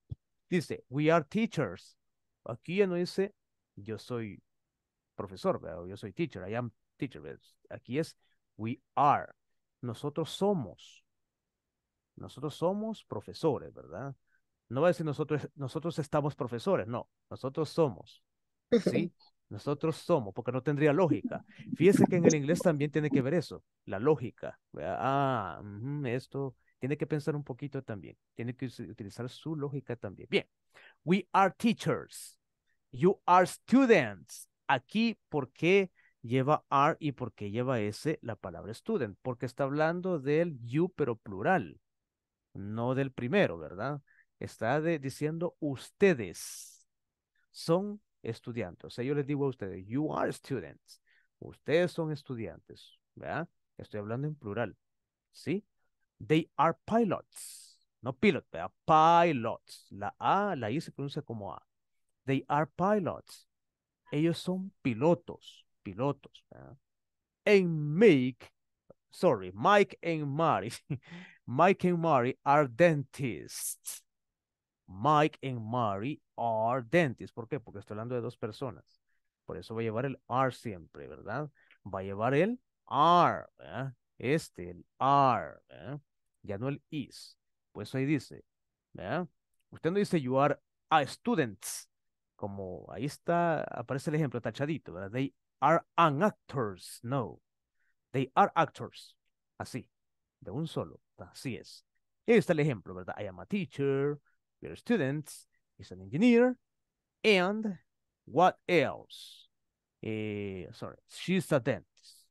Dice, we are teachers. Aquí ya no dice, yo soy profesor, ¿verdad? Yo soy teacher, I am teacher. ¿Verdad? Aquí es, we are. Nosotros somos. Nosotros somos profesores, ¿verdad? No va a decir nosotros, nosotros estamos profesores, no. Nosotros somos, ¿sí? Nosotros somos, porque no tendría lógica. Fíjese que en el inglés también tiene que ver eso, la lógica, ¿verdad? Ah, esto, tiene que pensar un poquito también. Tiene que utilizar su lógica también. Bien. We are teachers. You are students. Aquí, ¿por qué lleva are y por qué lleva s la palabra student? Porque está hablando del you, pero plural. No del primero, ¿verdad? Está de, diciendo ustedes son estudiantes. O sea, yo les digo a ustedes, you are students. Ustedes son estudiantes, ¿verdad? Estoy hablando en plural, ¿sí? They are pilots. No pilot, ¿verdad? Pilots. La A, la I se pronuncia como A. They are pilots. Ellos son pilotos. Pilotos. ¿Verdad? And Mike, sorry, Mike and Mari Mike and Mary are dentists. Mike and Mary are dentists. ¿Por qué? Porque estoy hablando de dos personas. Por eso va a llevar el are siempre, ¿verdad? Va a llevar el are, ¿verdad? Este, el are, ¿verdad? Ya no el is. Pues ahí dice, ¿verdad? Usted no dice you are a students. Como ahí está, aparece el ejemplo tachadito, ¿verdad? They are an actors. No. They are actors. Así. De un solo. Así es. Y ahí está el ejemplo, ¿verdad? I am a teacher. Your students is an engineer. And what else? Eh, sorry. She's a dentist.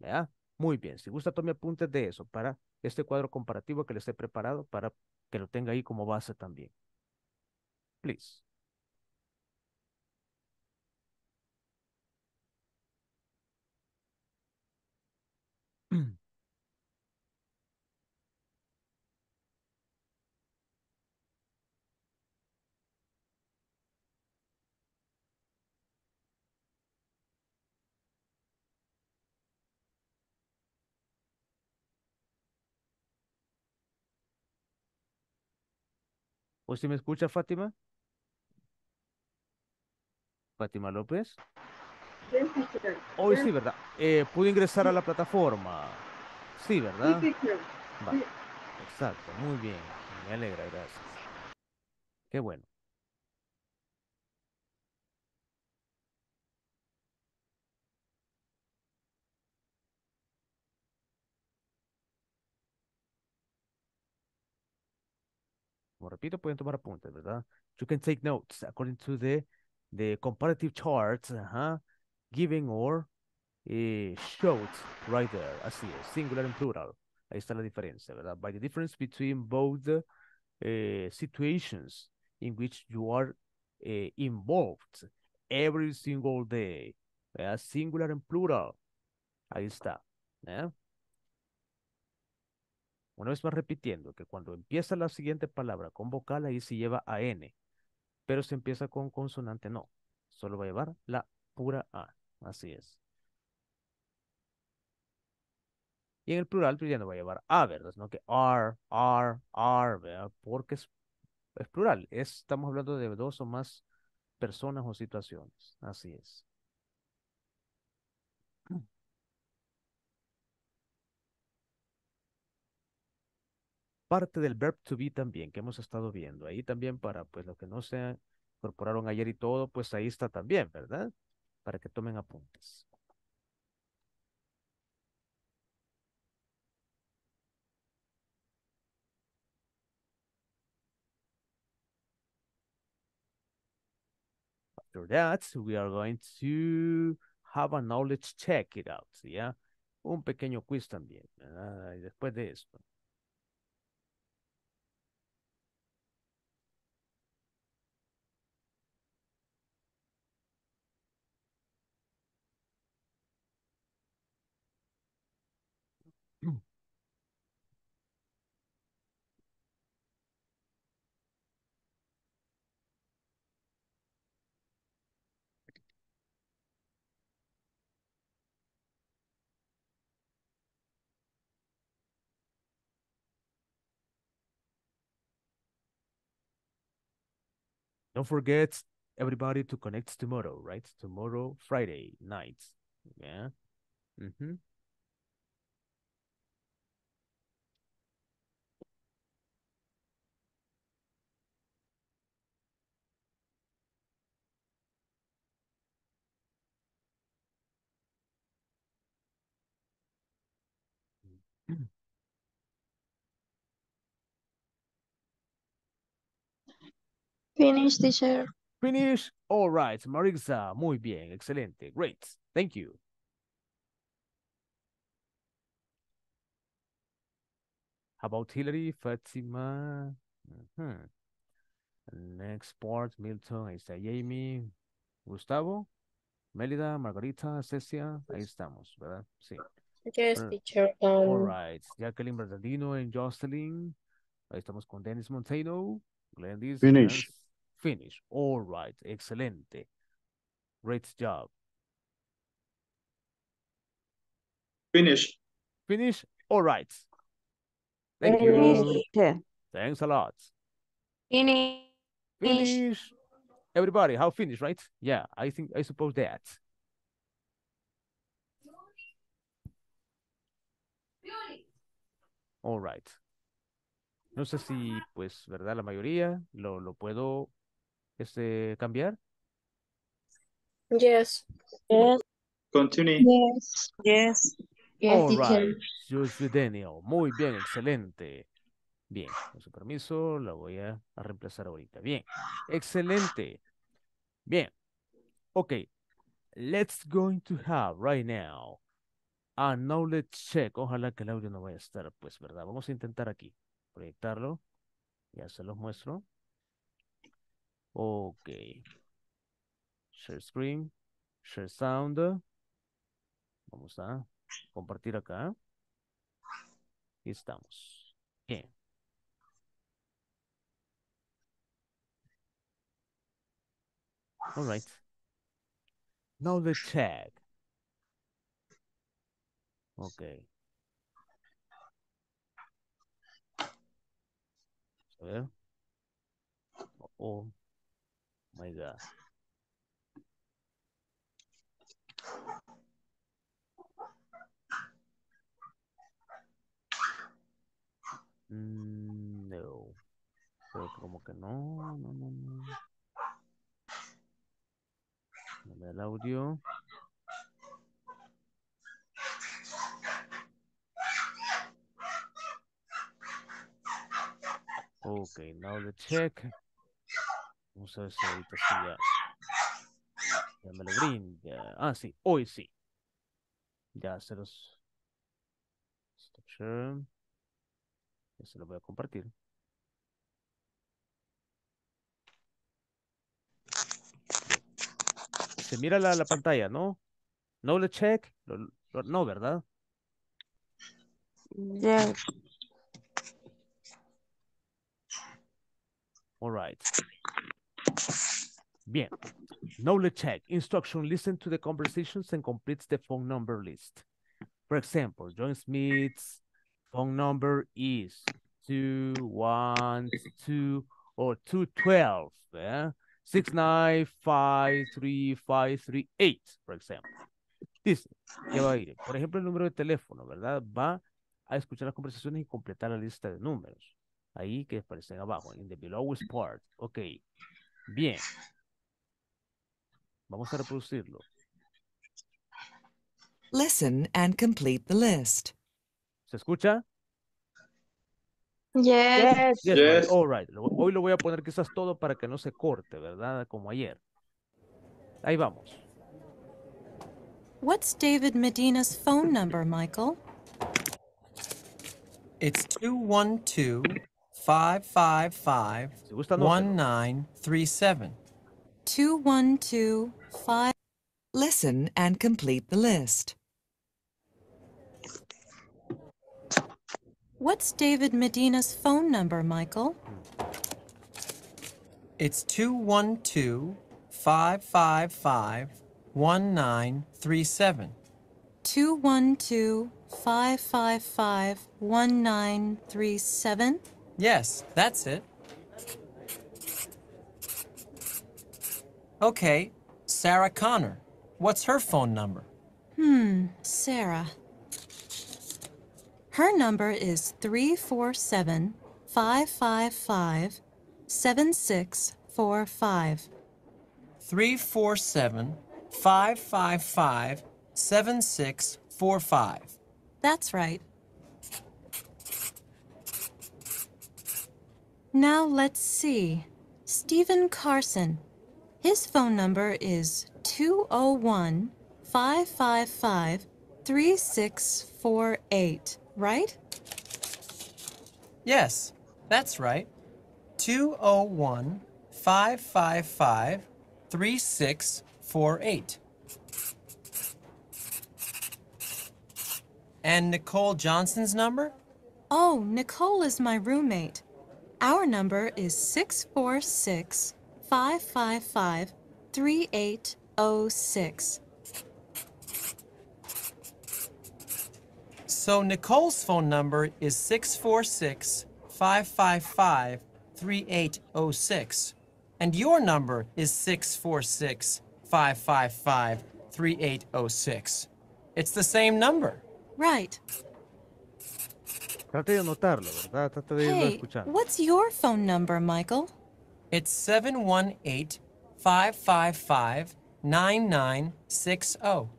¿Verdad? Muy bien. Si gusta, tome apuntes de eso para este cuadro comparativo que le esté preparado para que lo tenga ahí como base también. Please. ¿O si me escucha, Fátima? Fátima López. Hoy sí, ¿verdad? Eh, ¿Pude ingresar a la plataforma? Sí, ¿verdad? Vale. Exacto, muy bien. Me alegra, gracias. Qué bueno. Como repito, pueden tomar apuntes, ¿verdad? You can take notes according to the, the comparative charts. Uh-huh. Giving or eh, showed right there. Así es, singular and plural. Ahí está la diferencia, ¿verdad? By the difference between both eh, situations in which you are eh, involved every single day. ¿Verdad? Singular and plural. Ahí está. ¿Eh? Una vez más repitiendo que cuando empieza la siguiente palabra con vocal, ahí se lleva a N. Pero si empieza con consonante, no. Solo va a llevar la pura A. Así es. Y en el plural, pues ya no va a llevar A, ¿verdad? Sino que R, R, R, ¿verdad? Porque es, es plural. Es, estamos hablando de dos o más personas o situaciones. Así es. Parte del verb to be también, que hemos estado viendo. Ahí también para, pues, los que no se incorporaron ayer y todo, pues ahí está también, ¿verdad? Para que tomen apuntes. After that, we are going to have a knowledge check it out, ¿ya? Un pequeño quiz también, ¿verdad? Y después de esto. Don't forget, everybody, to connect tomorrow, right? Tomorrow, Friday night. Yeah. Mm-hmm. Finish, teacher. Finish. All right, Maritza. Muy bien. Excelente. Great. Thank you. How about Hilary, Fatima? Uh-huh. Next part, Milton. Ahí está Jamie. Gustavo. Mélida, Margarita, Cecia. Ahí estamos, ¿verdad? Sí. Yes, teacher. Um... All right. Jacqueline, Bernardino, and Jocelyn. Ahí estamos con Dennis Montero. Glendis. Finish. Finish. All right. Excelente. Great job. Finish. Finish. All right. Thank you. Thanks a lot. Finish. Finish. Everybody, how finished, right? Yeah, I think, I suppose that. All right. No sé si, pues, ¿verdad? La mayoría lo, lo puedo este, cambiar. Yes. Yes. Continue. Yes. Yes. All right. José Daniel. Muy bien, excelente. Bien, con su permiso, la voy a, a reemplazar ahorita. Bien, excelente. Bien, ok. Let's going to have right now a knowledge check. Ojalá que el audio no vaya a estar, pues, ¿verdad? Vamos a intentar aquí proyectarlo. Ya se los muestro. Ok. Share screen, share sound. Vamos a compartir acá. Aquí estamos. Bien. All right. Now the check. Okay. A ver. Oh, my God. Mm, no. Pero como que no, no, no, no. El audio. Ok, now the check. Vamos a ver si ahorita sí ya. Ya me lo brinda. Ah, sí, hoy sí. Ya se los. Stop share. Ya se los voy a compartir. Se mira la, la pantalla, ¿no? No le check. Lo, lo, no, ¿verdad? Yeah. All right. Bien. Knowledge check. Instruction. Listen to the conversations and completes the phone number list. For example, John Smith's phone number is two one two or two twelve. Eh? six nine five three five three eight, por ejemplo. Dice que va a ir. Por ejemplo, el número de teléfono, ¿verdad? Va a escuchar las conversaciones y completar la lista de números. Ahí que aparecen abajo, in the belowest part. Ok. Bien. Vamos a reproducirlo. Listen and complete the list. ¿Se escucha? Yes. Yes. Yes. All right. Hoy lo voy a poner quizás todo para que no se corte, ¿verdad? Como ayer. Ahí vamos. What's David Medina's phone number, Michael? It's two one two, five five five, one nine three seven. two one two, five. Listen and complete the list. What's David Medina's phone number, Michael? It's two one two, five five five, one nine three seven. two one two, five five five, one nine three seven? Yes, that's it. Okay, Sarah Connor. What's her phone number? Hmm, Sarah. Her number is three four seven, five five five, seven six four five. three four seven, five five five, seven six four five. That's right. Now let's see. Steven Carson. His phone number is two oh one, five five five, three six four eight. Right? Yes, that's right. two oh one, five five five, three six four eight. And Nicole Johnson's number? Oh, Nicole is my roommate. Our number is six four six, five five five, three eight oh six. So Nicole's phone number is six four six, five five five, three eight zero six. And your number is six four six, five five five, three eight zero six. It's the same number. Right. Trate de anotarlo, ¿verdad? Trate de irlo escuchando. Hey, what's your phone number, Michael? It's seven one eight, five five five, nine nine six zero.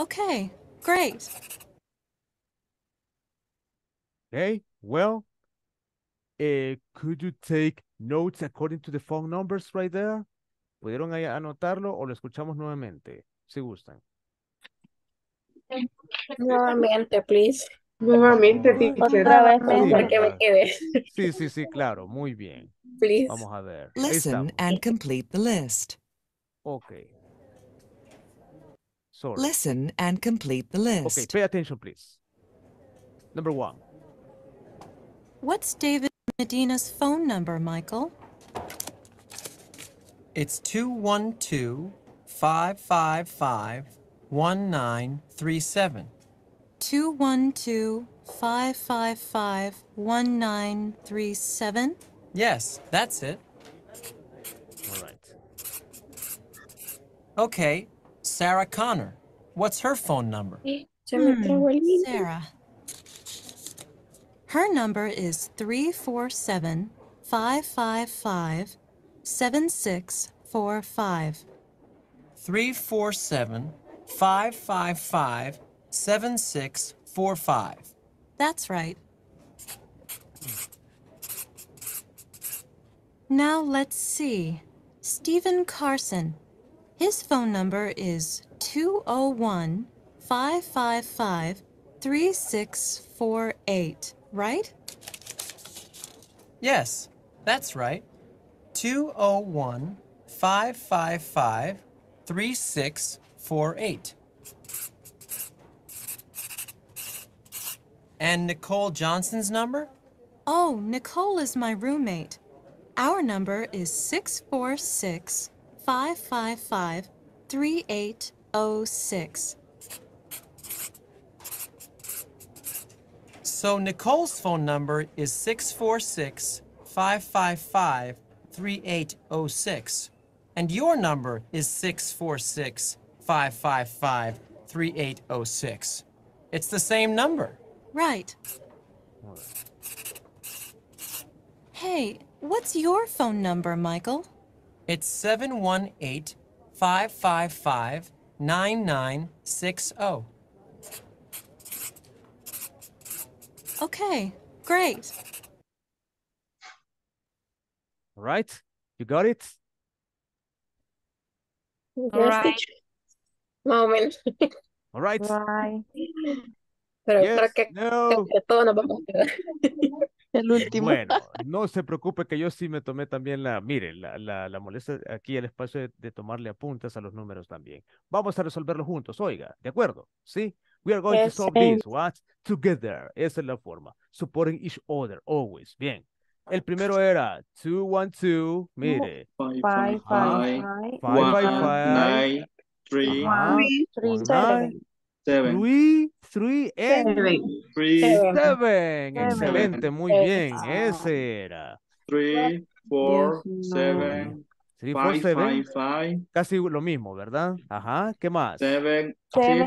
Okay, great. Okay, well, eh, could you take notes according to the phone numbers right there? ¿Pudieron anotarlo o lo escuchamos nuevamente? Si gustan. Nuevamente, please. Nuevamente, teacher. Otra vez, para que me quede. Sí, sí, sí, claro. Muy bien. Please. Vamos a ver. Listen and complete the list. Okay. Sorry. Listen and complete the list. Okay, pay attention, please. Number one. What's David Medina's phone number, Michael? It's two one two, five five five, one nine three seven. two one two, five five five, one nine three seven? Yes, that's it. All right. Okay, Sarah Connor. What's her phone number? Hmm, Sarah. Her number is three four seven, five five five, seven six four five. three four seven, five five five, seven six four five. That's right. Now let's see. Steven Carson. His phone number is two zero one, five five five, three six four eight, right? Yes, that's right. two zero one, five five five, three six four eight. And Nicole Johnson's number? Oh, Nicole is my roommate. Our number is six four six, five five five, three eight zero six. So Nicole's phone number is six four six, five five five, three eight zero six. And your number is six four six, five five five, three eight zero six. It's the same number. Right. Hey, what's your phone number, Michael? It's seven one eight, five five five, nine nine six zero. Okay, great. All right, you got it? All right. Moment. All right. Bye. Pero yes, creo que, no. creo que todos nos vamos a quedar. El último. Bueno, no se preocupe que yo sí me tomé también la, miren, la, la, la molestia aquí, el espacio de, de tomarle apuntes a los números también. Vamos a resolverlo juntos, oiga, ¿de acuerdo? ¿Sí? We are going yes, to solve and... this, what? Together. Esa es la forma. Supporting each other, always. Bien. El primero era two one two, mire. five five five, nine three, three, seven. Excelente, muy bien. Ese era. three four seven, five five five. Casi lo mismo, ¿verdad? Ajá, ¿qué más? seven,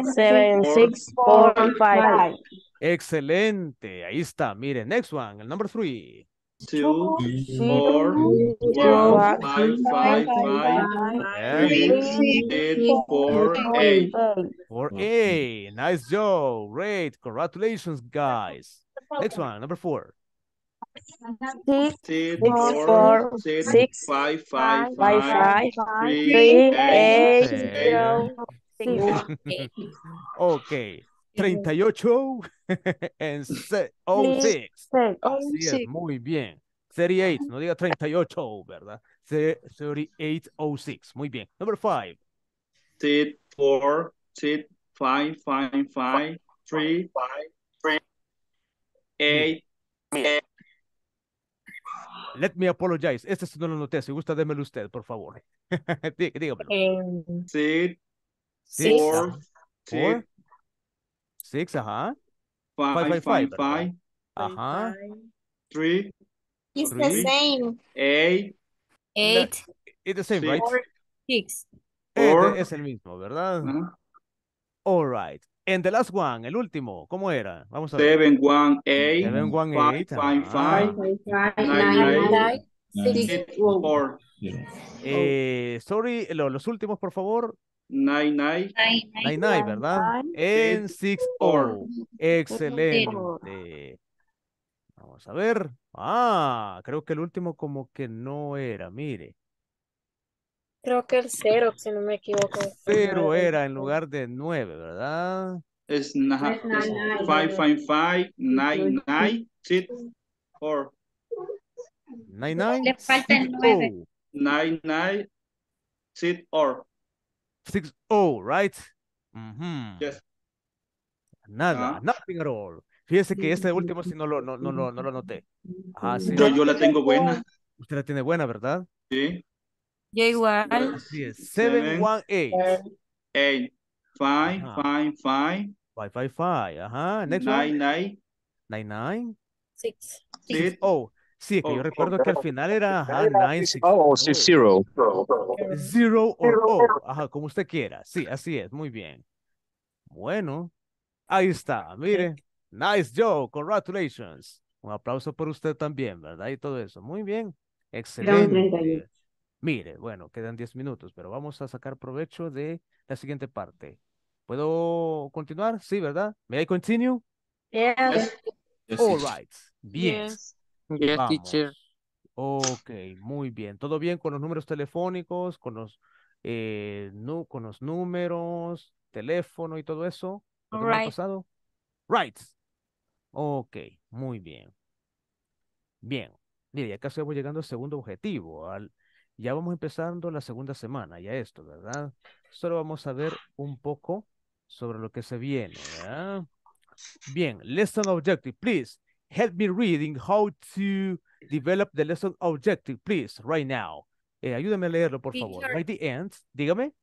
seven, six, four, five. Excelente, ahí está. Mire, next one, el number three. two, four, five, five, five, three, eight, four, eight. Nice job, great, congratulations, guys. Next one, number four. six, four, six, five, five, five, three, eight, zero, six. Okay. thirty-eight and se oh, six. Así es, muy bien. thirty-eight, no diga treinta y ocho, ¿verdad? thirty-eight oh six, muy bien. Number five. six, four, six, five, five, five, three, five, three, eight, eight. Let me apologize. Este si no lo noté, si gusta démelo usted, por favor. Dígamelo. six, four, sí. Four, six, ajá. Five, five, five, five, five, five. Ajá. Three. It's three, the same. Eight. Eight. It's the same, six, right? Six. Four. Es el mismo, ¿verdad? Uh-huh. All right. And the last one, el último, ¿cómo era? Vamos a ver. Seven, one, eight. Seven, one, five, eight. Five, five, ah. five, nine, nine, six, six, four. Yeah. Eh, sorry, lo, los últimos, por favor. Nine, nine. Nine, nine, nine, nine, ¿verdad? En six, four. Excelente. Vamos a ver. Ah, creo que el último como que no era, mire. Creo que el cero, si no me equivoco. Cero era en lugar de nueve, ¿verdad? Es five, five, five, nine, nine, six, four. Nine, nine. Le falta el nueve. Nine, nine, six, four. Six, oh, right? Mm-hmm. Yes. Nada, uh-huh. Nothing at all. Fíjese que este último sí no lo, no, no, no, no lo noté. Ah, sí. Yo, yo la tengo buena. Usted la tiene buena, ¿verdad? Sí. Yo igual. Así es. Seven, one, eight. Eight. Five, five, five. Five, five, five. Ajá. Next nine, one. Nine. Nine, nine. Six. Six. Six. Oh. Sí, es que oh, yo recuerdo oh, que al final era ajá, nine, six. Oh, sí, zero. Zero o oh. Ajá, como usted quiera. Sí, así es. Muy bien. Bueno. Ahí está. Mire. Nice job. Congratulations. Un aplauso por usted también, ¿verdad? Y todo eso. Muy bien. Excelente. Mire, bueno, quedan diez minutos, pero vamos a sacar provecho de la siguiente parte. ¿Puedo continuar? Sí, ¿verdad? ¿May I continue? Yes. Yes. All right. Bien. Yes, yes teacher. Ok, muy bien. ¿Todo bien con los números telefónicos, con los, eh, no, con los números, teléfono y todo eso? ¿Lo que me ha pasado? Right. Ok, muy bien. Bien. Mire, acá estamos llegando al segundo objetivo, al... Ya vamos empezando la segunda semana, ya esto, ¿verdad? Solo vamos a ver un poco sobre lo que se viene, ¿verdad? Bien, lesson objective, please. Help me reading how to develop the lesson objective, please, right now. Eh, ayúdame a leerlo, por favor. By the end, dígame.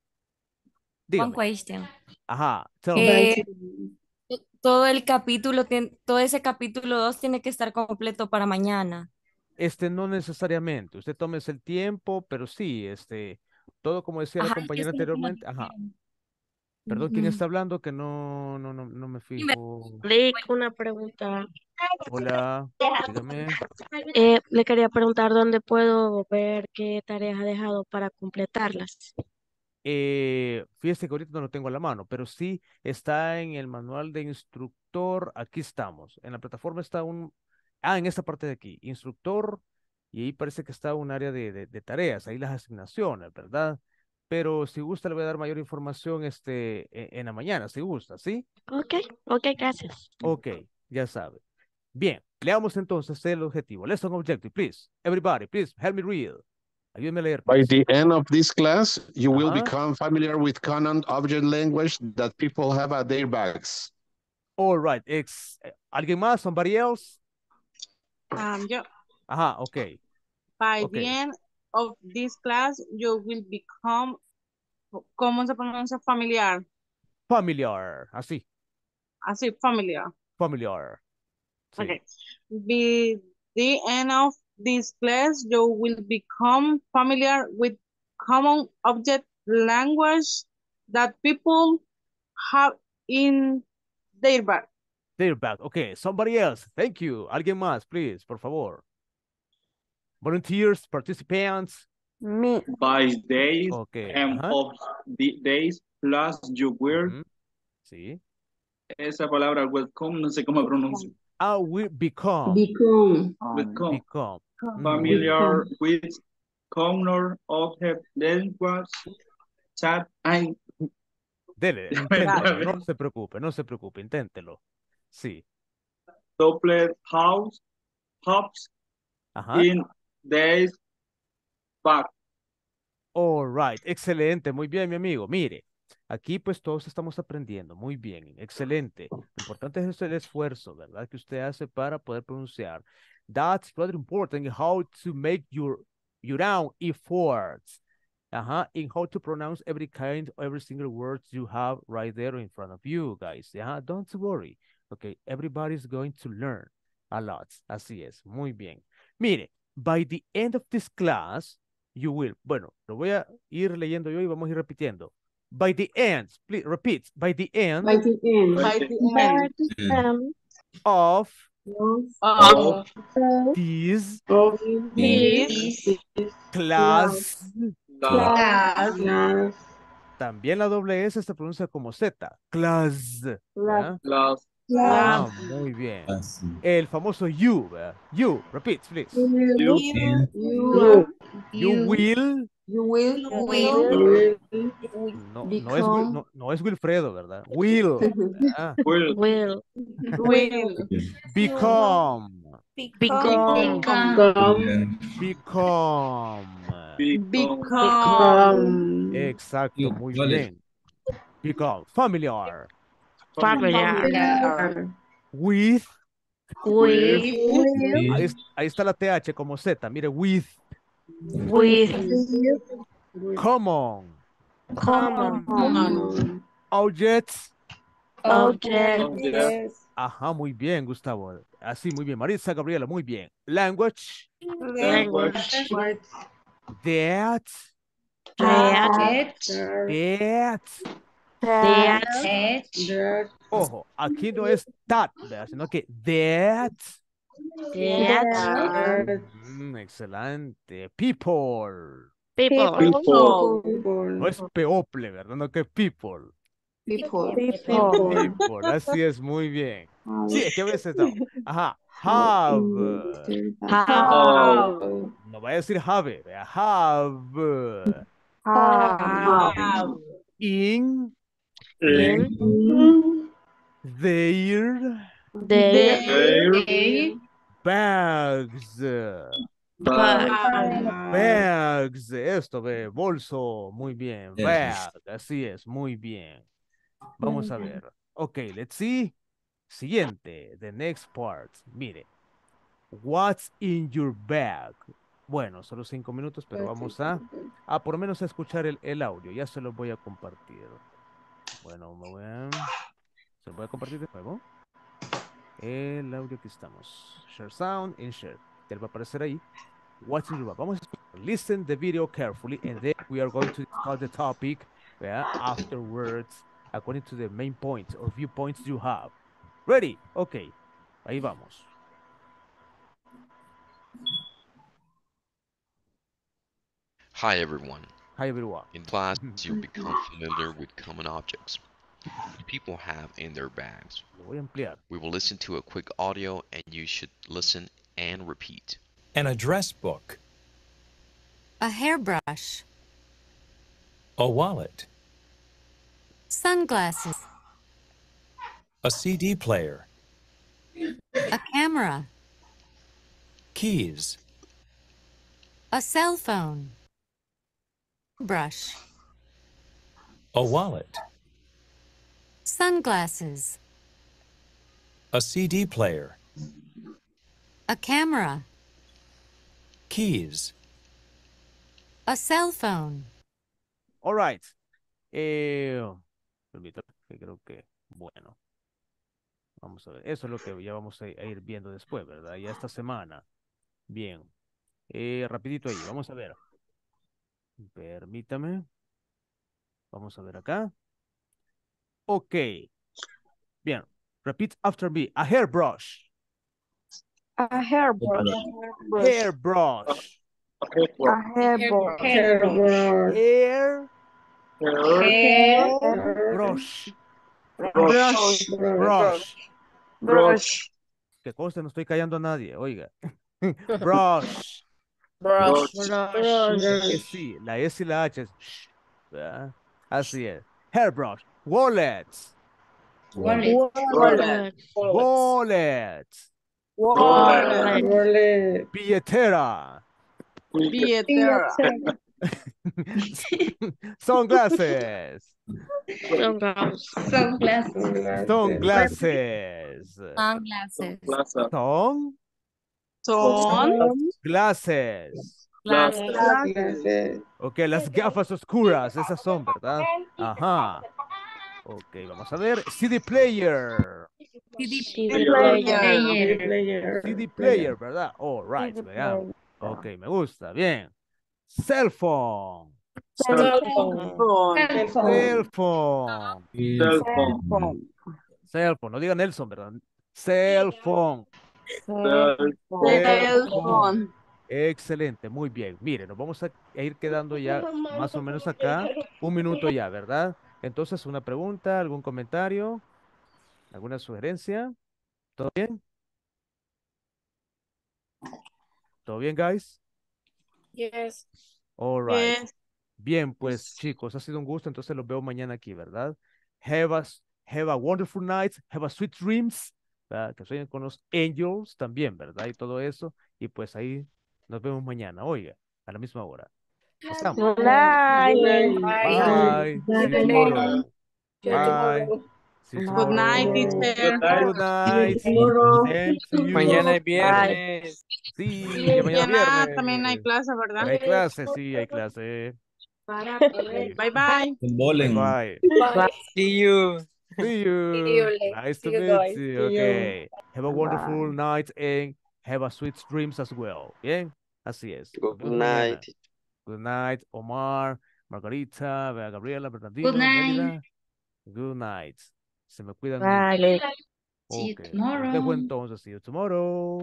Dígame. One question. Ajá. Tell eh, me. Todo el capítulo, todo ese capítulo dos tiene que estar completo para mañana. Este no necesariamente, usted tómese el tiempo, pero sí, este, todo como decía ajá, la compañera anteriormente, ajá. Perdón, ¿quién está hablando? Que no, no, no, no me fijo. Le una pregunta. Hola, dígame. Eh, le quería preguntar dónde puedo ver qué tareas ha dejado para completarlas. Eh, fíjese que ahorita no lo tengo a la mano, pero sí está en el manual de instructor, aquí estamos, en la plataforma está un... Ah, en esta parte de aquí, instructor, y ahí parece que está un área de, de, de tareas, ahí las asignaciones, ¿verdad? Pero si gusta le voy a dar mayor información este, en, en la mañana, si gusta, ¿sí? Ok, ok, gracias. Ok, ya sabe. Bien, leamos entonces el objetivo. Lesson objective, please. Everybody, please, help me read. Ayúdame a leer. Please. By the end of this class, you uh-huh. will become familiar with common object language that people have at their backs. All right. Ex ¿Alguien más? Somebody else? Um, yo. Ajá, ok. By okay. the end of this class, you will become, ¿cómo se pronuncia? Familiar. Familiar, así. Así, familiar. Familiar. Sí. Okay. By the end of this class, you will become familiar with common object language that people have in their back. They're back. Okay, somebody else. Thank you. Alguien más, please, por favor. Volunteers, participants. Me. By days okay. and uh-huh. of the days plus you will. Mm-hmm. Sí. Esa palabra welcome, no sé cómo pronuncio. I will become. Become. Become. Become. Familiar become. With common object language chat and... Dele, inténtelo, no se preocupe, no se preocupe, inténtelo. Sí. Doppler house, hops, ajá. In days back. All right, excelente, muy bien, mi amigo. Mire, aquí pues todos estamos aprendiendo, muy bien, excelente. Lo importante es el esfuerzo, ¿verdad? Que usted hace para poder pronunciar. That's rather important, how to make your, your own efforts. uh-huh, in how to pronounce every kind, every single word you have right there in front of you, guys. Uh-huh, don't worry. Okay, everybody's going to learn a lot. Así es, muy bien. Mire, by the end of this class, you will, bueno, lo voy a ir leyendo yo y vamos a ir repitiendo. By the end, please repeat, by the end. By the end. By the end. By the end. Of. Of. This. Of. This. Class. Class. Class. También la doble S se pronuncia como Z. Class. Class. Class. Ah, muy bien. El famoso you. Uh, you. Repeat, please. You. You. You. You will. You will. Will. No, no, es, no, no es Wilfredo, ¿verdad? Will. ¿verdad? Will. Will. Will. Become. Become. Become. Become. Become. Exacto, muy bien. Become. Familiar. Familiar. Familiar. With. With. With. Ahí, ahí está la T H como Z. Mire, with. With. Common. Common. Common. Objects. Objects. Ajá, muy bien, Gustavo. Así, muy bien. Maritza, Gabriela, muy bien. Language. Language. Language. That. That. That. That, that, that. Ojo, aquí no es that, sino que that. That. that. Mm, excelente. People. People. People. People. No es people, ¿verdad? No, que people. People. People. People. Así es, muy bien. Sí, es que a veces no. Ajá. Have. Have. No vaya a decir have. Have. Have. Have. In. In their, their, their bags. Bags. Bags. Esto de bolso. Muy bien. Bag. Así es. Muy bien. Vamos a ver. Ok, let's see. Siguiente. The next part. Mire. What's in your bag? Bueno, solo cinco minutos, pero vamos a, a por lo menos a escuchar el, el audio. Ya se los voy a compartir. Bueno, me voy a... Se lo voy a compartir de nuevo. El audio que estamos. Share sound and share. Te va a aparecer ahí. What's in your bag? Vamos a listen the video carefully and then we are going to discuss the topic yeah, afterwards according to the main points or viewpoints you have. Ready? Okay. Ahí vamos. Hi, everyone. In class, you become familiar with common objects people have in their bags. We will listen to a quick audio and you should listen and repeat. An address book. A hairbrush. A wallet. Sunglasses. A C D player. A camera. Keys. A cell phone. Brush. A wallet. Sunglasses. A C D player. A camera. Keys. A cell phone. All right. Eh, permítame, creo que, bueno. Vamos a ver. Eso es lo que ya vamos a ir viendo después, ¿verdad? Ya esta semana. Bien. Eh, rapidito ahí. Vamos a ver. Permítame. Vamos a ver acá. Ok. Bien. Repeat after me. A hairbrush. A hairbrush. A hairbrush. A hairbrush. A hairbrush. Hair. Brush. Brush. Brush. Brush. Que cosa, no estoy callando a nadie, oiga. Brush. Brush, brush, brush. Brush. Sí, la S y la H es ¿verdad? Así es. Hairbrush. Wallets. Wallet. Wallet. Wallet. Wallet. Wallet. Billetera. Billetera. Sunglasses. Sunglasses. Sunglasses. Sunglasses. Sunglasses. Sunglasses. Sunglasses. Son glasses. Las gafas. Ok, las gafas oscuras, esas son, ¿verdad? Ajá. Ok, vamos a ver. C D player. C D player. C D player, ¿verdad? All right, veamos. Ok, me gusta, bien. Cell phone. Cell phone. Cell phone. Cell phone. Cell phone. No digan Nelson, ¿verdad? Cell phone. Cell phone. Excelente, muy bien. Mire, nos vamos a ir quedando ya más o menos acá. Un minuto ya, ¿verdad? Entonces, una pregunta, algún comentario, alguna sugerencia. ¿Todo bien? ¿Todo bien, guys? Yes. All right. Yes. Bien, pues, chicos, ha sido un gusto. Entonces, los veo mañana aquí, ¿verdad? Have a, have a wonderful night. Have a sweet dreams. ¿Verdad? Que sueñen con los angels también, ¿verdad? Y todo eso. Y pues ahí nos vemos mañana, oiga, a la misma hora. Estamos. Bye. Bye. Bye. Bye. Good night, teacher. Good night. Mañana es viernes. Sí, mañana también hay clase, ¿verdad? Hay clase, sí, hay clase. Bye, bye. Bye. See you. See you. Nice to meet you. Okay. Have a wonderful night and have a sweet dreams as well. Bien, así es. Good night. Good night, Omar, Margarita, Gabriela, Bernardino. Good night. Mélida. Good night. Se me cuidan. Vale. Okay. See you tomorrow. Entonces, see you tomorrow.